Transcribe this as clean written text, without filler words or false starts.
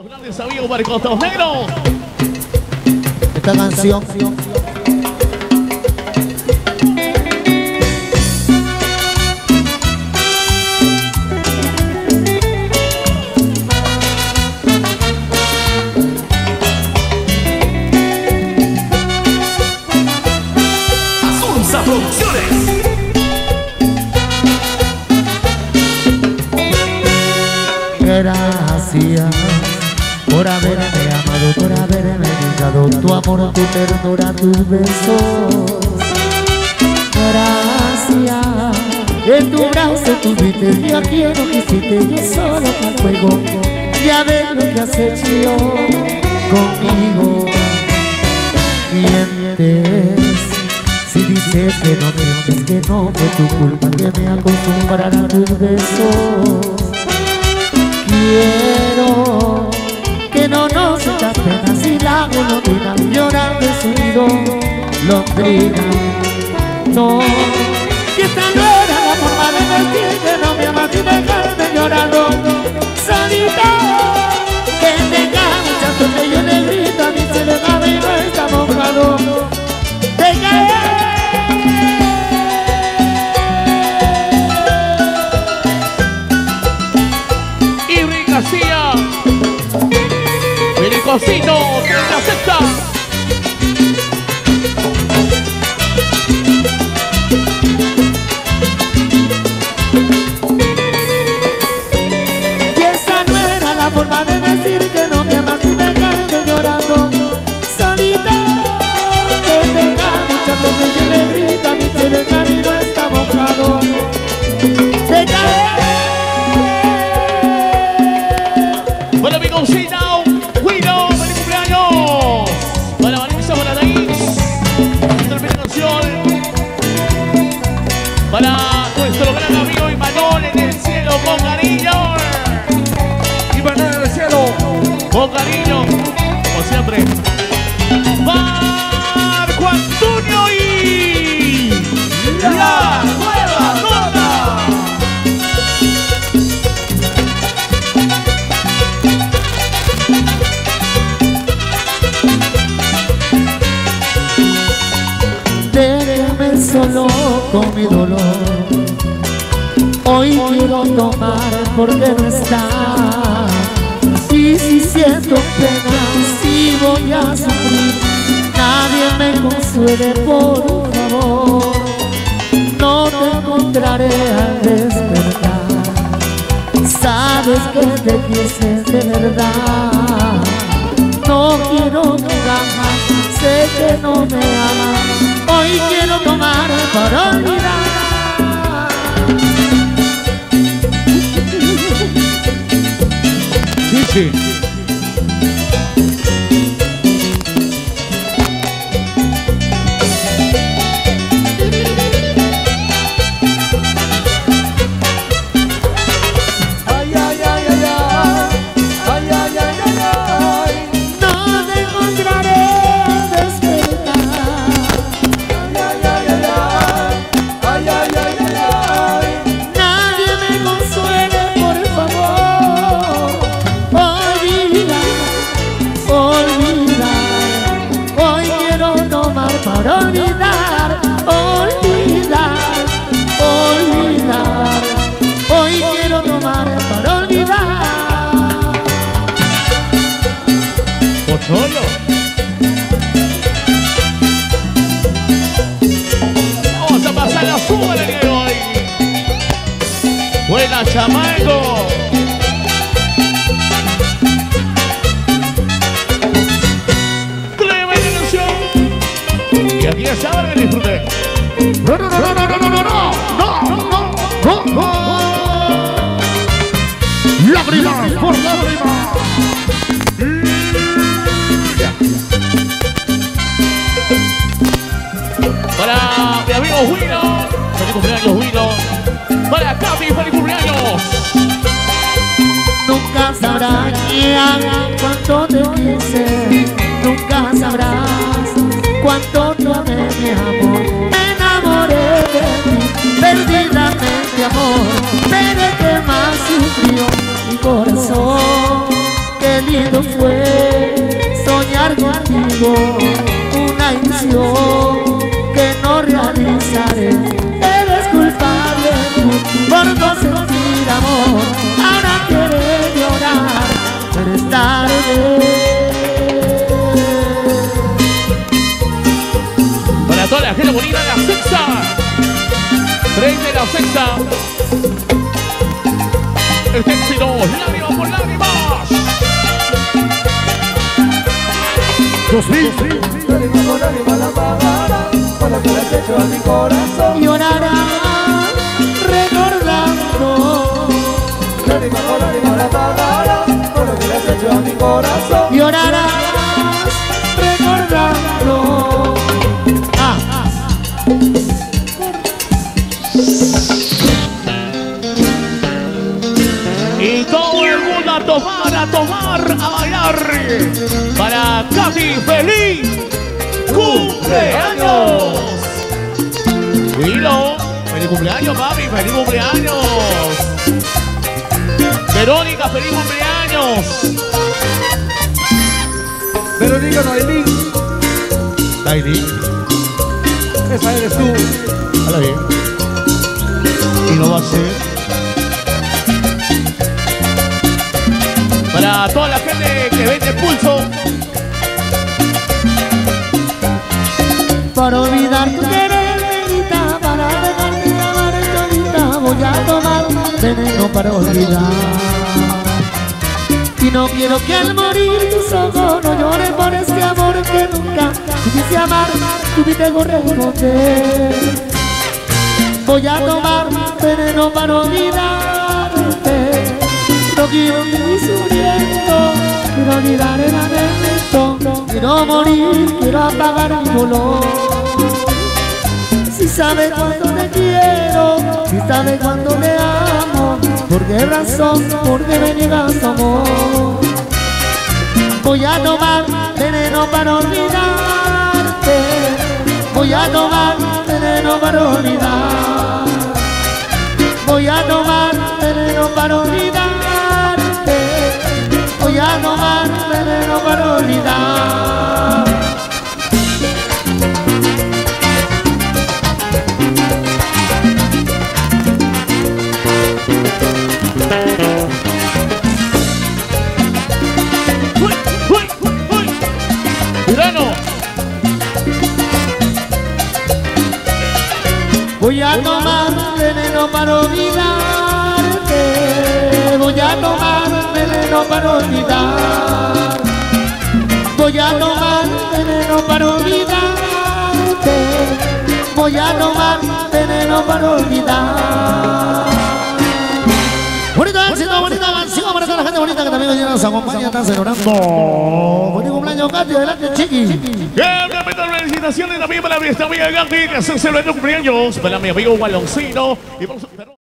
Los grandes amigos Marcos Torneros. Esta canción. Asunza Producciones. Gracias por haberme amado, por haberme brindado tu amor, tu ternura, tus besos. Gracias, en tu brazo tuviste, yo quiero que hiciste, yo solo te juego, ya ves lo que has hecho conmigo. Mientes si dices que no me ames, que no fue tu culpa, que me acostumbrará a tus besos. Quiero que no nos echas penas y la melodía llorando el sonido londrina. No, que esta no era la forma de vestirte, no me amas y me dejaste llorando solita. Que te canchas donde yo le grito, a mí se me va y no está mojado. Te caes. Cosito, que te acepta. Y esa no era la forma de decir que no me amas y me quedé llorando solita. Que tenga muchas veces que le grita, mi celular y no está mojado. Se cae. Bueno, mi cosita. Para nuestro gran amigo Imanol en el cielo con cariño. Imanol en el cielo con cariño, como siempre. Marco Antonio y la nueva nota. Déjame solo con mi dolor, hoy quiero tomar porque no estás. Y si siento pena, si voy a sufrir, nadie me consuele, por favor. No te encontraré al despertar, sabes que te quieres de verdad. No quiero nunca más, sé que no me amas. Hoy quiero tomar para olvidar. Sí. Ay, ay, ay, ay, ay, ay, ay, ay, ay. No te encontraré. Solo. Vamos a pasar la fuga de que hoy. Buena, chamaco. Tremenda canción. Y aquí es ahora que disfruté. No, no, no, no, no, no, no, no, no, no. Lágrimas por lágrimas. Para mi amigo Juino, feliz cumpleaños Juino. Para Kathi, feliz cumpleaños. Nunca sabrás cuánto te quise, nunca sabrás cuánto te amé, mi amor. Me enamoré de ti, perdidamente amor, pero el que más sufrió mi corazón, que lindo fue soñar contigo, una ilusión que no realizaré. Eres culpable por no sentir amor, ahora quieres llorar, pero es tarde. Para toda la gente bonita de la sexta, rey de la sexta, el éxito, lágrimas por lágrimas. Lágrima por lágrima la bajada, cuando por el techo a mi corazón llorará, recordando. Lágrima por lágrima la bajada, cuando por el techo a mi corazón llorará, recordando. Y todo el mundo a tomar, a bailar para Kathi. ¡Feliz cumpleaños! Willow, feliz cumpleaños, papi, feliz cumpleaños. Verónica, feliz cumpleaños. Verónica, Nailín. Nailín, esa eres tú. Hala bien. Y no va a ser. Para toda la gente que vende pulso, para olvidar tu queridita, para dejarte de amar todita, voy a tomar veneno para olvidar. Y no quiero que al morir tus ojos no llores por este amor que nunca supiste amar, supiste corresponder. Voy a tomar veneno para olvidarte. No quiero vivir sufriendo, quiero olvidar el lamento, quiero morir, quiero apagar mi dolor. Si sabes cuánto te quiero, si sabes cuánto te amo, ¿por qué razón, por qué me niegas amor? Voy a tomar veneno para olvidarte, voy a tomar veneno para olvidar, voy a tomar veneno para olvidar. Voy a tomar veneno para olvidar. ¡Uy, uy, uy! ¡Tirano! Voy a tomar veneno para olvidarte. Voy a tomar veneno para olvidar, voy a tomar veneno para olvidarte, voy a tomar veneno para olvidar. Bonita canción para toda la gente bonita que también nos acompaña, está celebrando. Bonito cumpleaños, Kathi, adelante, chiqui. Felicitaciones también para mi amiga Kathi, que se celebró cumpleaños, para mi amigo Waloncino.